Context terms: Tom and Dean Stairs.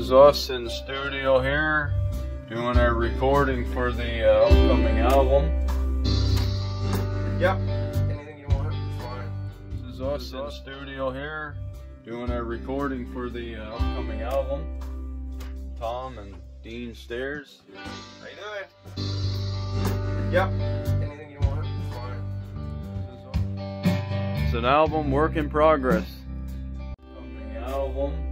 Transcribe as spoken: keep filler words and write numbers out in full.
is us in the studio here doing our recording for the uh, upcoming album. Yep. Anything you want, it's fine. This is us this in the studio here doing our recording for the uh, upcoming album. Tom and Dean Stairs. How you doing? Yep. Anything you want, it's fine. It's an album work in progress. Album.